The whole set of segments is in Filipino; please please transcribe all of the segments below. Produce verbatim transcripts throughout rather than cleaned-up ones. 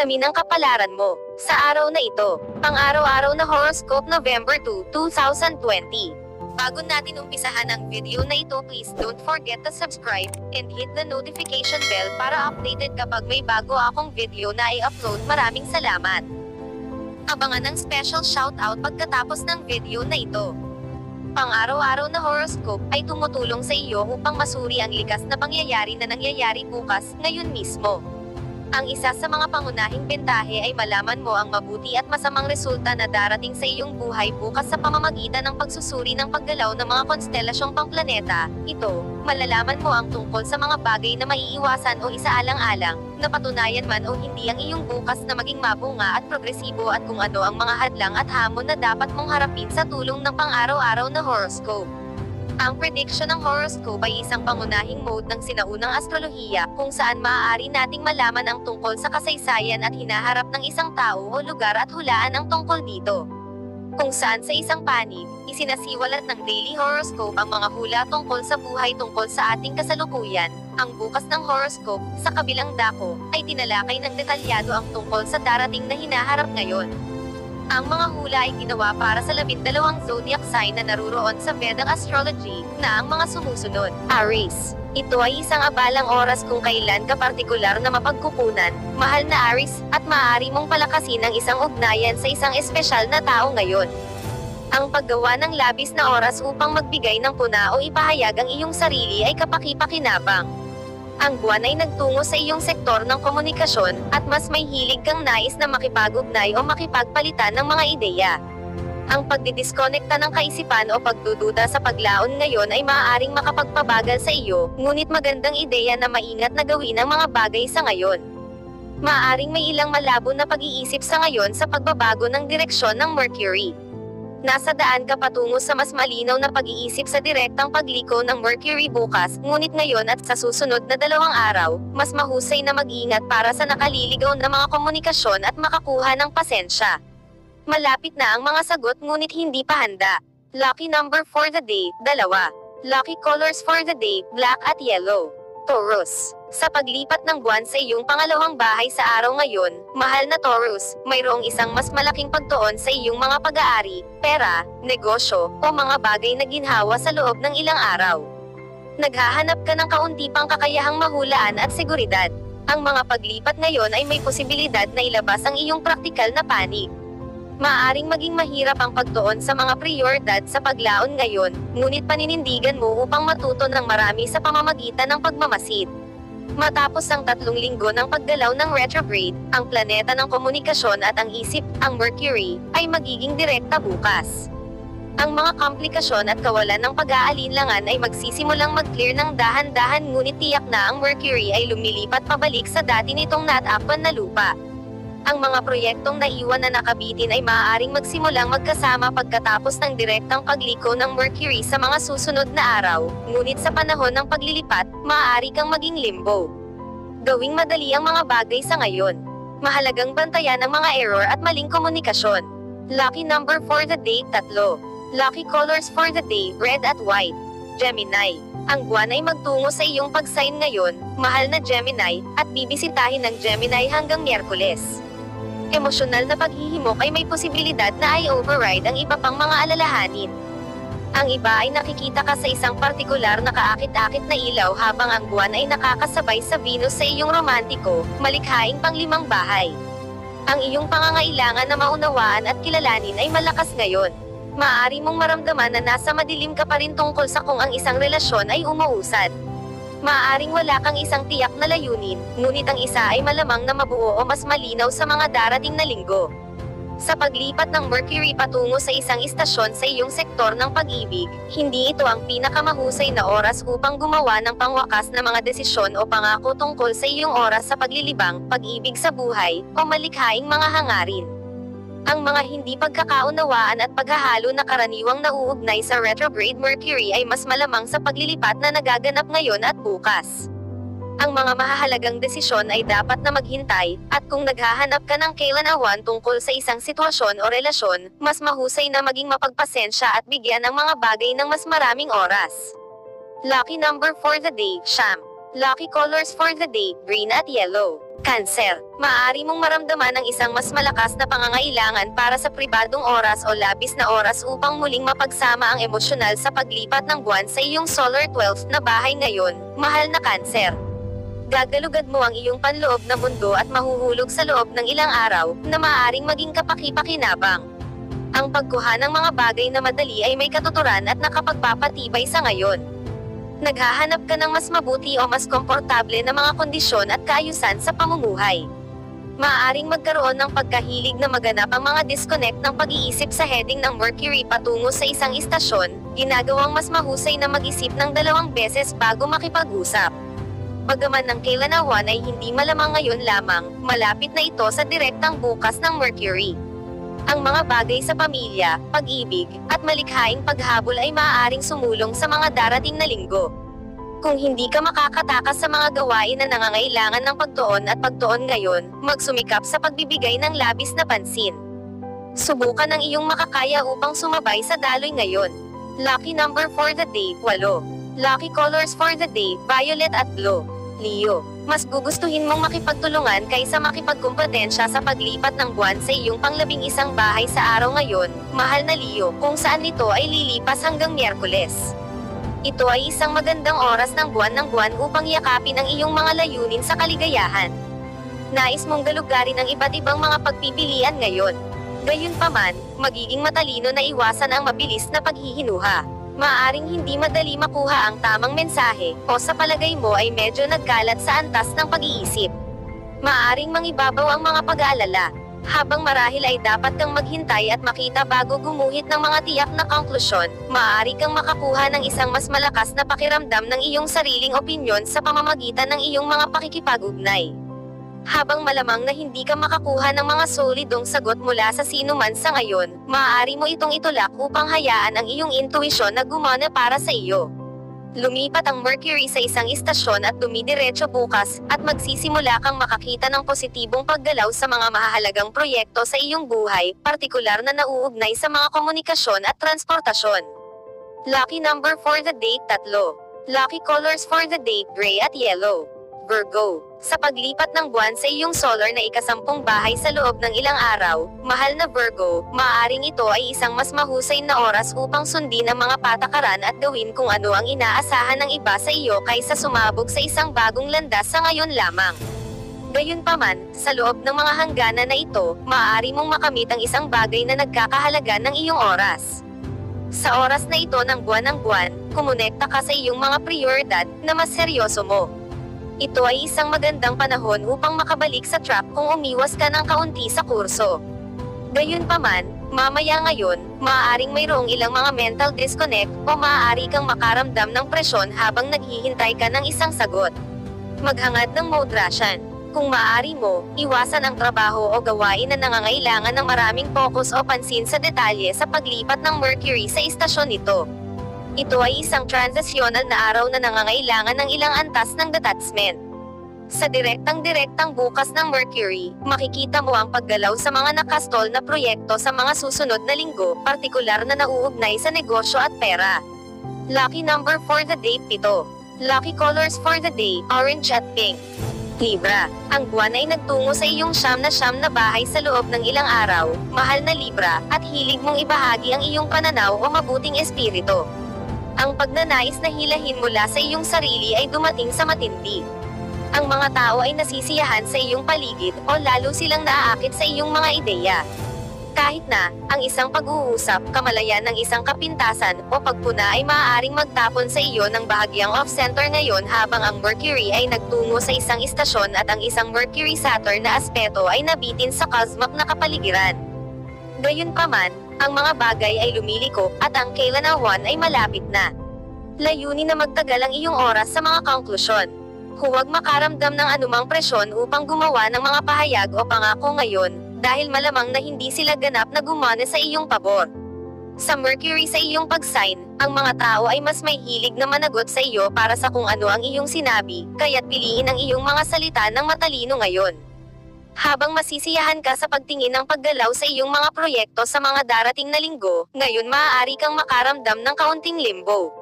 salamin ang kapalaran mo. Sa araw na ito, pang-araw-araw na horoscope November two, two thousand twenty. Bago natin umpisahan ang video na ito, please don't forget to subscribe and hit the notification bell para updated kapag may bago akong video na i-upload. Maraming salamat. Abangan ang special shoutout pagkatapos ng video na ito. Pang-araw-araw na horoscope ay tumutulong sa iyo upang masuri ang likas na pangyayari na nangyayari bukas, ngayon mismo. Ang isa sa mga pangunahing bentahe ay malaman mo ang mabuti at masamang resulta na darating sa iyong buhay bukas sa pamamagitan ng pagsusuri ng paggalaw ng mga konstelasyong pangplaneta. Ito, malalaman mo ang tungkol sa mga bagay na maiiwasan o isaalang-alang, na patunayan man o hindi ang iyong bukas na maging mabunga at progresibo, at kung ano ang mga hadlang at hamon na dapat mong harapin sa tulong ng pang-araw-araw na horoscope. Ang prediction ng horoscope ay isang pangunahing mode ng sinaunang astrolohiya, kung saan maaari nating malaman ang tungkol sa kasaysayan at hinaharap ng isang tao o lugar at hulaan ang tungkol dito. Kung saan sa isang panig, isinasiwalat ng daily horoscope ang mga hula tungkol sa buhay tungkol sa ating kasalukuyan, ang bukas ng horoscope, sa kabilang dako, ay tinalakay ng detalyado ang tungkol sa darating na hinaharap ngayon. Ang mga hula ay ginawa para sa labindalawang zodiac sign na naruroon sa Vedic astrology, na ang mga sumusunod. Aries. Ito ay isang abalang oras kung kailan ka partikular na mapagkukunan, mahal na Aries, at maaari mong palakasin ang isang ugnayan sa isang espesyal na tao ngayon. Ang paggawa ng labis na oras upang magbigay ng puna o ipahayag ang iyong sarili ay kapaki-pakinabang. Ang buwan ay nagtungo sa iyong sektor ng komunikasyon, at mas may hilig kang nais na makipag-ugnay o makipagpalitan ng mga ideya. Ang pagdidiskonekta ng kaisipan o pagdududa sa paglaon ngayon ay maaaring makapagpabagal sa iyo, ngunit magandang ideya na maingat na gawin ang mga bagay sa ngayon. Maaaring may ilang malabo na pag-iisip sa ngayon sa pagbabago ng direksyon ng Mercury. Nasa daan ka patungo sa mas malinaw na pag-iisip sa direktang pagliko ng Mercury bukas, ngunit ngayon at sa susunod na dalawang araw, mas mahusay na mag-ingat para sa nakaliligaw na mga komunikasyon at makakuha ng pasensya. Malapit na ang mga sagot ngunit hindi pa handa. Lucky number for the day, dalawa. Lucky colors for the day, black at yellow. Taurus. Sa paglipat ng buwan sa iyong pangalawang bahay sa araw ngayon, mahal na Taurus, mayroong isang mas malaking pagtuon sa iyong mga pag-aari, pera, negosyo, o mga bagay na ginhawa sa loob ng ilang araw. Naghahanap ka ng kaunti pang kakayahang mahulaan at seguridad. Ang mga paglipat ngayon ay may posibilidad na ilabas ang iyong praktikal na panig. Maaring maging mahirap ang pagtuon sa mga prioridad sa paglaon ngayon, ngunit paninindigan mo upang matuto ng marami sa pamamagitan ng pagmamasid. Matapos ang tatlong linggo ng paggalaw ng retrograde, ang planeta ng komunikasyon at ang isip, ang Mercury, ay magiging direkta bukas. Ang mga komplikasyon at kawalan ng pag-aalinlangan ay magsisimulang mag-clear ng dahan-dahan, ngunit tiyak na ang Mercury ay lumilipat pabalik sa dati nitong natapuan na lupa. Ang mga proyektong naiwan na nakabitin ay maaaring magsimulang magkasama pagkatapos ng direktang pagliko ng Mercury sa mga susunod na araw, ngunit sa panahon ng paglilipat, maaari kang maging limbo. Gawing madali ang mga bagay sa ngayon. Mahalagang bantayan ang mga error at maling komunikasyon. Lucky number for the day, tatlo. Lucky colors for the day, red at white. Gemini. Ang buwan ay magtungo sa iyong pag-sign ngayon, mahal na Gemini, at bibisitahin ng Gemini hanggang Miyerkules. Emosyonal na paghihimok ay may posibilidad na ay override ang iba pang mga alalahanin. Ang iba ay nakikita ka sa isang partikular na kaakit-akit na ilaw habang ang buwan ay nakakasabay sa Venus sa iyong romantiko, malikhaing panglimang bahay. Ang iyong pangangailangan na maunawaan at kilalanin ay malakas ngayon. Maaari mong maramdaman na nasa madilim ka pa rin tungkol sa kung ang isang relasyon ay umuusad. Maaaring wala kang isang tiyak na layunin, ngunit ang isa ay malamang na mabuo o mas malinaw sa mga darating na linggo. Sa paglipat ng Mercury patungo sa isang istasyon sa iyong sektor ng pag-ibig, hindi ito ang pinakamahusay na oras upang gumawa ng pangwakas na mga desisyon o pangako tungkol sa iyong oras sa paglilibang, pag-ibig sa buhay, o malikhaing mga hangarin. Ang mga hindi pagkakaunawaan at paghahalo na karaniwang nauugnay sa retrograde Mercury ay mas malamang sa paglilipat na nagaganap ngayon at bukas. Ang mga mahahalagang desisyon ay dapat na maghintay, at kung naghahanap ka ng kailanawan tungkol sa isang sitwasyon o relasyon, mas mahusay na maging mapagpasensya at bigyan ang mga bagay ng mas maraming oras. Lucky number for the day, siyam. Lucky colors for the day, green at yellow. Cancer, maaari mong maramdaman ang isang mas malakas na pangangailangan para sa pribadong oras o labis na oras upang muling mapagsama ang emosyonal sa paglipat ng buwan sa iyong solar twelfth na bahay ngayon, mahal na Cancer. Gagalugad mo ang iyong panloob na mundo at mahuhulog sa loob ng ilang araw, na maaaring maging kapaki-pakinabang. Ang pagkuha ng mga bagay na madali ay may katuturan at nakapagpapatibay sa ngayon. Naghahanap ka ng mas mabuti o mas komportable na mga kondisyon at kaayusan sa pamumuhay. Maaaring magkaroon ng pagkahilig na maganap ang mga disconnect ng pag-iisip sa heading ng Mercury patungo sa isang istasyon, ginagawang mas mahusay na mag-isip ng dalawang beses bago makipag-usap. Bagaman ang kailanawan ay hindi malamang ngayon lamang, malapit na ito sa direktang bukas ng Mercury. Ang mga bagay sa pamilya, pag-ibig, at malikhaing paghabol ay maaaring sumulong sa mga darating na linggo. Kung hindi ka makakatakas sa mga gawain na nangangailangan ng pagtuon at pagtuon ngayon, magsumikap sa pagbibigay ng labis na pansin. Subukan ang iyong makakaya upang sumabay sa daloy ngayon. Lucky number for the day, eight. Lucky colors for the day, violet at blue. Leo, mas gugustuhin mong makipagtulungan kaysa makipagkumpetensya sa paglipat ng buwan sa iyong panglabing isang bahay sa araw ngayon, mahal na Leo, kung saan ito ay lilipas hanggang Miyerkules. Ito ay isang magandang oras ng buwan ng buwan upang yakapin ang iyong mga layunin sa kaligayahan. Nais mong galugarin ang iba't ibang mga pagpipilian ngayon. Gayunpaman, magiging matalino na iwasan ang mabilis na paghihinuha. Maaring hindi madali makuha ang tamang mensahe, o sa palagay mo ay medyo nagkalat sa antas ng pag-iisip. Maaring mangibabaw ang mga pag-aalala, habang marahil ay dapat kang maghintay at makita bago gumuhit ng mga tiyak na konklusyon, maaari kang makakuha ng isang mas malakas na pakiramdam ng iyong sariling opinyon sa pamamagitan ng iyong mga pakikipag-ugnay. Habang malamang na hindi ka makakuha ng mga solidong sagot mula sa sino man sa ngayon, maaari mo itong itulak upang hayaan ang iyong intuisyon na gumana para sa iyo. Lumipat ang Mercury sa isang istasyon at dumidiretso bukas, at magsisimula kang makakita ng positibong paggalaw sa mga mahahalagang proyekto sa iyong buhay, partikular na nauugnay sa mga komunikasyon at transportasyon. Lucky number for the day, tatlo. Lucky colors for the day, gray at yellow. Virgo, sa paglipat ng buwan sa iyong solar na ikasampung bahay sa loob ng ilang araw, mahal na Virgo, maaaring ito ay isang mas mahusay na oras upang sundin ang mga patakaran at gawin kung ano ang inaasahan ng iba sa iyo kaysa sumabog sa isang bagong landas sa ngayon lamang. Gayunpaman, sa loob ng mga hangganan na ito, maaari mong makamit ang isang bagay na nagkakahalaga ng iyong oras. Sa oras na ito ng buwan ng buwan, kumonekta ka sa iyong mga prioridad na mas seryoso mo. Ito ay isang magandang panahon upang makabalik sa track kung umiwas ka ng kaunti sa kurso. Gayunpaman, mamaya ngayon, maaaring mayroong ilang mga mental disconnect o maaari kang makaramdam ng presyon habang naghihintay ka ng isang sagot. Maghangad ng moderasyon. Kung maaari mo, iwasan ang trabaho o gawain na nangangailangan ng maraming focus o pansin sa detalye sa paglipat ng Mercury sa istasyon nito. Ito ay isang transitional na araw na nangangailangan ng ilang antas ng detachment. Sa direktang-direktang bukas ng Mercury, makikita mo ang paggalaw sa mga nakastol na proyekto sa mga susunod na linggo, partikular na nauugnay sa negosyo at pera. Lucky number for the day, pito. Lucky colors for the day, orange at pink. Libra, ang buwan ay nagtungo sa iyong siyam na siyam na bahay sa loob ng ilang araw, mahal na Libra, at hilig mong ibahagi ang iyong pananaw o mabuting espiritu. Ang pagnanais na hilahin mula sa iyong sarili ay dumating sa matindi. Ang mga tao ay nasisiyahan sa iyong paligid o lalo silang naaakit sa iyong mga ideya. Kahit na, ang isang pag-uusap, kamalayan ng isang kapintasan o pagpuna ay maaaring magtapon sa iyo ng bahagyang off-center ngayon habang ang Mercury ay nagtungo sa isang istasyon at ang isang Mercury-Saturn na aspeto ay nabitin sa cosmic na kapaligiran. Gayunpaman, ang mga bagay ay lumiliko, at ang kailanawan ay malapit na. Layunin na magtagal ang iyong oras sa mga konklusyon. Huwag makaramdam ng anumang presyon upang gumawa ng mga pahayag o pangako ngayon, dahil malamang na hindi sila ganap na gumana sa iyong pabor. Sa Mercury sa iyong pag-sign, ang mga tao ay mas may hilig na managot sa iyo para sa kung ano ang iyong sinabi, kaya't piliin ang iyong mga salita ng matalino ngayon. Habang masisiyahan ka sa pagtingin ng paggalaw sa iyong mga proyekto sa mga darating na linggo, ngayon maaari kang makaramdam ng kaunting limbo.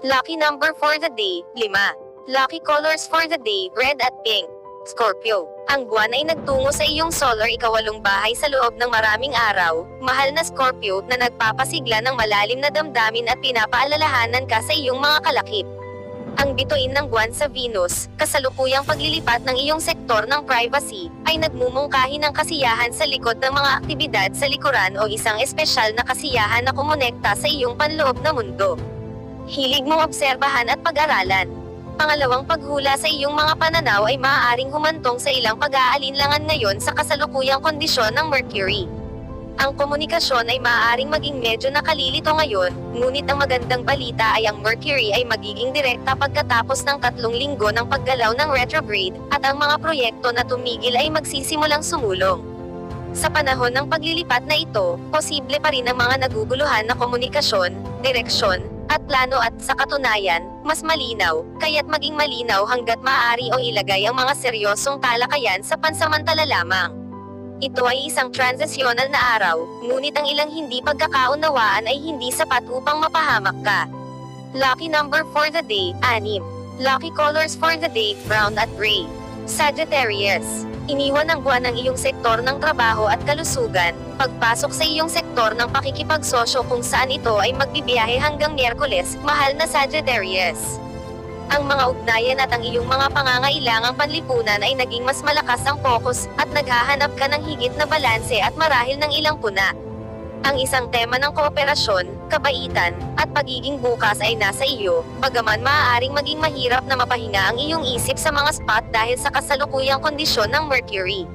Lucky number for the day, lima. Lucky colors for the day, red at pink. Scorpio, ang buwan ay nagtungo sa iyong solar ikawalong bahay sa loob ng maraming araw, mahal na Scorpio, na nagpapasigla ng malalim na damdamin at pinapaalalahanan ka sa iyong mga kalakip. Ang bituin ng buwan sa Venus, kasalukuyang paglilipat ng iyong sektor ng privacy, ay nagmumungkahi ng kasiyahan sa likod ng mga aktibidad sa likuran o isang espesyal na kasiyahan na kumonekta sa iyong panloob na mundo. Hilig mong obserbahan at pag-aralan. Pangalawang paghula sa iyong mga pananaw ay maaaring humantong sa ilang pag-aalinlangan ngayon sa kasalukuyang kondisyon ng Mercury. Ang komunikasyon ay maaaring maging medyo nakalilito ngayon, ngunit ang magandang balita ay ang Mercury ay magiging direkta pagkatapos ng tatlong linggo ng paggalaw ng retrograde, at ang mga proyekto na tumigil ay magsisimulang sumulong. Sa panahon ng paglilipat na ito, posible pa rin ang mga naguguluhan na komunikasyon, direksyon, at plano at sa katunayan, mas malinaw, kaya't maging malinaw hanggat maaari o ilagay ang mga seryosong talakayan sa pansamantala lamang. Ito ay isang transitional na araw, ngunit ang ilang hindi pagkakaunawaan ay hindi sapat upang mapahamak ka. Lucky number for the day, six. Lucky colors for the day, brown at gray. Sagittarius, iniwan ng buwan ang iyong sektor ng trabaho at kalusugan, pagpasok sa iyong sektor ng pakikipagsosyo kung saan ito ay magbibiyahe hanggang Miyerkules, mahal na Sagittarius. Ang mga ugnayan at ang iyong mga pangangailangang panlipunan ay naging mas malakas ang focus, at naghahanap ka ng higit na balanse at marahil ng ilang puna. Ang isang tema ng kooperasyon, kabaitan, at pagiging bukas ay nasa iyo, bagaman maaaring maging mahirap na mapahinga ang iyong isip sa mga spot dahil sa kasalukuyang kondisyon ng Mercury.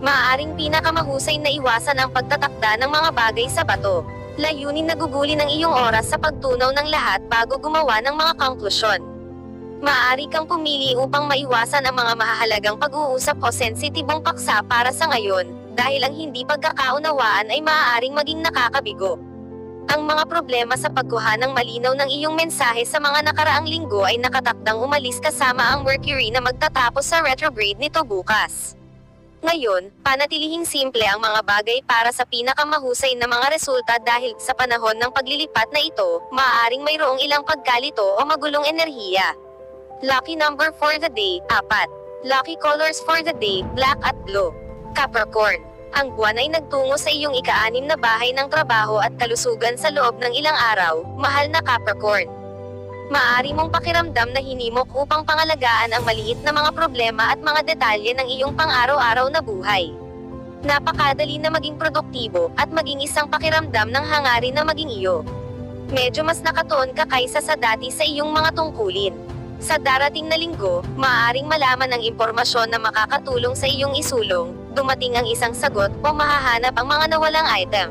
Maaaring pinakamahusay na iwasan ang pagtatakda ng mga bagay sa bato. Layunin na gugulin ang iyong oras sa pagtunaw ng lahat bago gumawa ng mga konklusyon. Maaari kang pumili upang maiwasan ang mga mahahalagang pag-uusap o sensitibong paksa para sa ngayon, dahil ang hindi pagkakaunawaan ay maaaring maging nakakabigo. Ang mga problema sa pagkuha ng malinaw ng iyong mensahe sa mga nakaraang linggo ay nakatakdang umalis kasama ang Mercury na magtatapos sa retrograde nito bukas. Ngayon, panatilihing simple ang mga bagay para sa pinakamahusay na mga resulta dahil sa panahon ng paglilipat na ito, maaaring mayroong ilang pagkalito o magulong enerhiya. Lucky number for the day, apat. Lucky colors for the day, black at blue. Capricorn, ang buwan ay nagtungo sa iyong ika-anim na bahay ng trabaho at kalusugan sa loob ng ilang araw, mahal na Capricorn. Maari mong pakiramdam na hinimok upang pangalagaan ang maliit na mga problema at mga detalye ng iyong pang-araw-araw na buhay. Napakadali na maging produktibo, at maging isang pakiramdam ng hangarin na maging iyo. Medyo mas nakatuon ka kaysa sa dati sa iyong mga tungkulin. Sa darating na linggo, maaaring malaman ng impormasyon na makakatulong sa iyong isulong, dumating ang isang sagot o mahahanap ang mga nawalang item.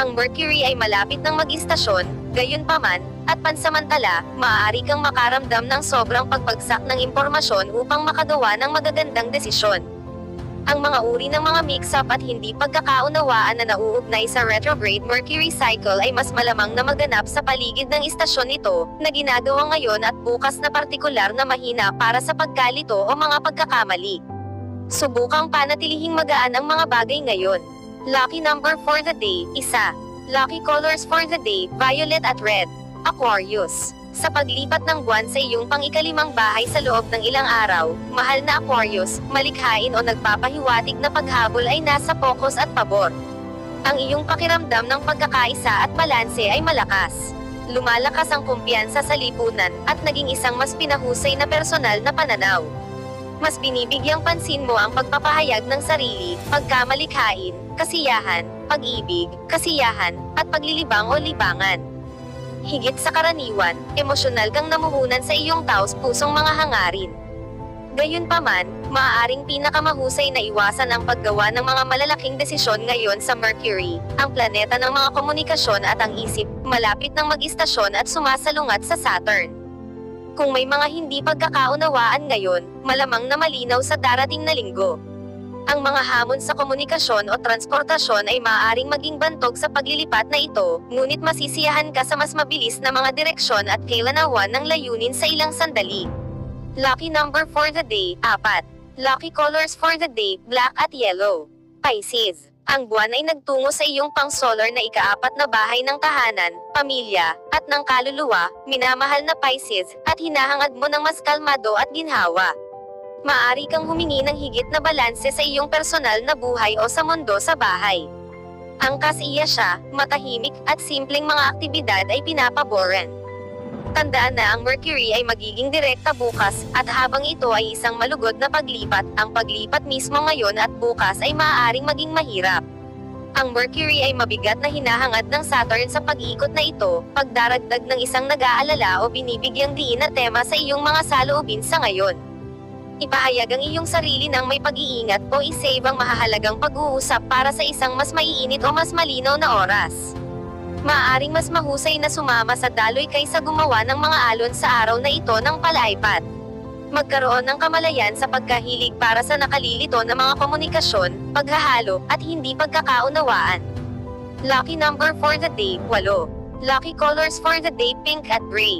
Ang Mercury ay malapit ng mag-istasyon, gayunpaman, at pansamantala, maaari kang makaramdam ng sobrang pagpagsak ng impormasyon upang makagawa ng magagandang desisyon. Ang mga uri ng mga mix-up at hindi pagkakaunawaan na nauugnay sa retrograde Mercury cycle ay mas malamang na maganap sa paligid ng istasyon nito, na ginagawa ngayon at bukas na partikular na mahina para sa pagkalito o mga pagkakamali. Subukang panatilihing magaan ang mga bagay ngayon. Lucky number for the day, isa. Lucky colors for the day, violet at red. Aquarius, sa paglipat ng buwan sa iyong pang-ikalimang bahay sa loob ng ilang araw, mahal na Aquarius, malikhain o nagpapahiwatig na paghabol ay nasa focus at pabor. Ang iyong pakiramdam ng pagkakaisa at balanse ay malakas. Lumalakas ang kumpiyansa sa lipunan, at naging isang mas pinahusay na personal na pananaw. Mas binibigyang pansin mo ang pagpapahayag ng sarili, pagkamalikhain, kasiyahan, pag-ibig, kasiyahan, at paglilibang o libangan. Higit sa karaniwan, emosyonal kang namuhunan sa iyong taos-pusong mga hangarin. Gayunpaman, maaaring pinakamahusay na iwasan ang paggawa ng mga malalaking desisyon ngayon sa Mercury, ang planeta ng mga komunikasyon at ang isip, malapit ng mag-istasyon at sumasalungat sa Saturn. Kung may mga hindi pagkakaunawaan ngayon, malamang na malinaw sa darating na linggo. Ang mga hamon sa komunikasyon o transportasyon ay maaaring maging bantog sa paglilipat na ito, ngunit masisiyahan ka sa mas mabilis na mga direksyon at kailanawan ng layunin sa ilang sandali. Lucky number for the day, apat. Lucky colors for the day, black at yellow. Pisces, Ang buwan ay nagtungo sa iyong pang-solar na ikaapat na bahay ng tahanan, pamilya, at ng kaluluwa, minamahal na Pisces, at hinahangad mo ng mas kalmado at ginhawa. Maari kang humingi ng higit na balanse sa iyong personal na buhay o sa mundo sa bahay. Ang kasiya siya, matahimik, at simpleng mga aktibidad ay pinapaboran. Tandaan na ang Mercury ay magiging direkta bukas, at habang ito ay isang malugod na paglipat, ang paglipat mismo ngayon at bukas ay maaaring maging mahirap. Ang Mercury ay mabigat na hinahangad ng Saturn sa pag-ikot na ito, pagdaragdag ng isang nag-aalala o binibigyang diin na tema sa iyong mga saloobin sa ngayon. Ipahayag ang iyong sarili ng may pag-iingat o isave ang mahahalagang pag-uusap para sa isang mas maiinit o mas malinaw na oras. Maaaring mas mahusay na sumama sa daloy kaysa gumawa ng mga alon sa araw na ito ng palaipat. Magkaroon ng kamalayan sa pagkahilig para sa nakalilito na mga komunikasyon, paghahalo, at hindi pagkakaunawaan. Lucky number for the day, eight. Lucky colors for the day, pink at gray.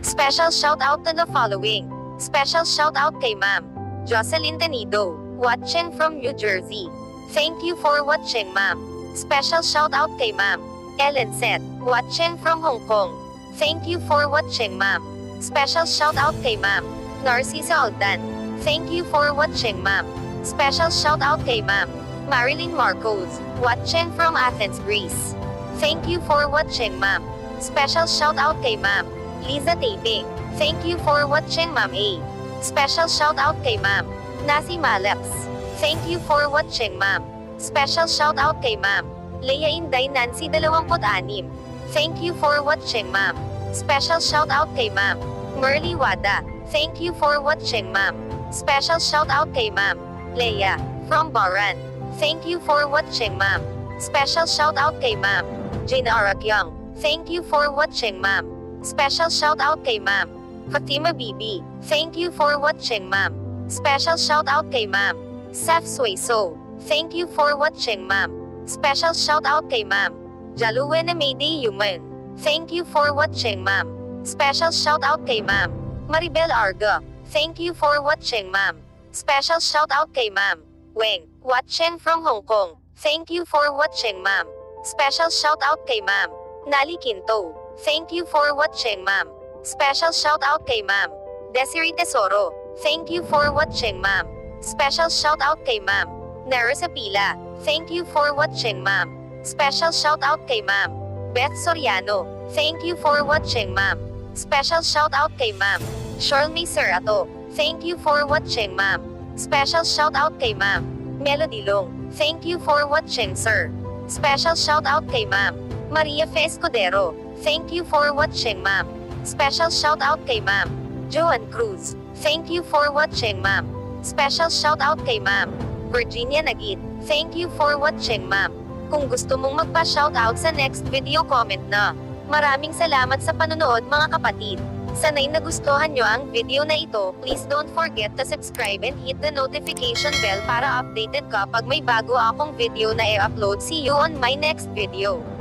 Special shoutout to the following. Special shoutout kay Ma'am Jocelyn Tenido, watching from New Jersey. Thank you for watching, Ma'am. Special shoutout kay Ma'am Ellen Seth, watching from Hong Kong. Thank you for watching, Ma'am. Special shoutout kay Ma'am Narcisa Aldan. Thank you for watching, Ma'am. Special shoutout kay Ma'am Marilyn Marcos, watching from Athens, Greece. Thank you for watching, Ma'am. Special shoutout kay Ma'am Liza Taping. Thank you for watching, Ma'am A. Special shoutout kay Ma'am Nasi Malaps. Thank you for watching, Ma'am. Special shoutout kay Ma'am Leia Inday Nancy twenty-six. Thank you for watching, Ma'am. Special shoutout kay Ma'am Merly Wada. Thank you for watching, Ma'am. Special shoutout kay Ma'am Leia from Baran. Thank you for watching, Ma'am. Special shoutout kay Ma'am Jane Arakyang. Thank you for watching, Ma'am. Special shoutout kay Ma'am Fatima Bibi. Thank you for watching, Ma'am. Special shoutout kay Ma'am Saf Sueso. Thank you for watching, Ma'am. Special shoutout kay Ma'am Jaluwena Mayday Human. Thank you for watching, Ma'am. Special shoutout kay Ma'am Maribel Arga. Thank you for watching, Ma'am. Special shoutout kay Ma'am Weng, watching from Hong Kong. Thank you for watching, Ma'am. Special shoutout kay Ma'am Nali Quinto. Thank you for watching, Ma'am. Special shoutout kay Ma'am Desiree Tesoro. Thank you for watching, Ma'am. Special shoutout kay Ma'am Nerissa Pila. Thank you for watching, Ma'am. Special shoutout kay Ma'am Beth Soriano. Thank you for watching, Ma'am. Special shoutout kay Ma'am Shirley Serato. Thank you for watching, Ma'am. Special shoutout kay Ma'am Melody Long. Thank you for watching, sir. Special shoutout kay Ma'am Maria Fe Escudero. Thank you for watching, Ma'am. Special shoutout kay Ma'am Joan Cruz. Thank you for watching, Ma'am. Special shoutout kay Ma'am Virginia Nagit. Thank you for watching, Ma'am. Kung gusto mong magpa-shoutout sa next video, comment na. Maraming salamat sa panonood, mga kapatid. Sana'y nagustuhan nyo ang video na ito. Please don't forget to subscribe and hit the notification bell para updated ka pag may bago akong video na i-upload. See you on my next video.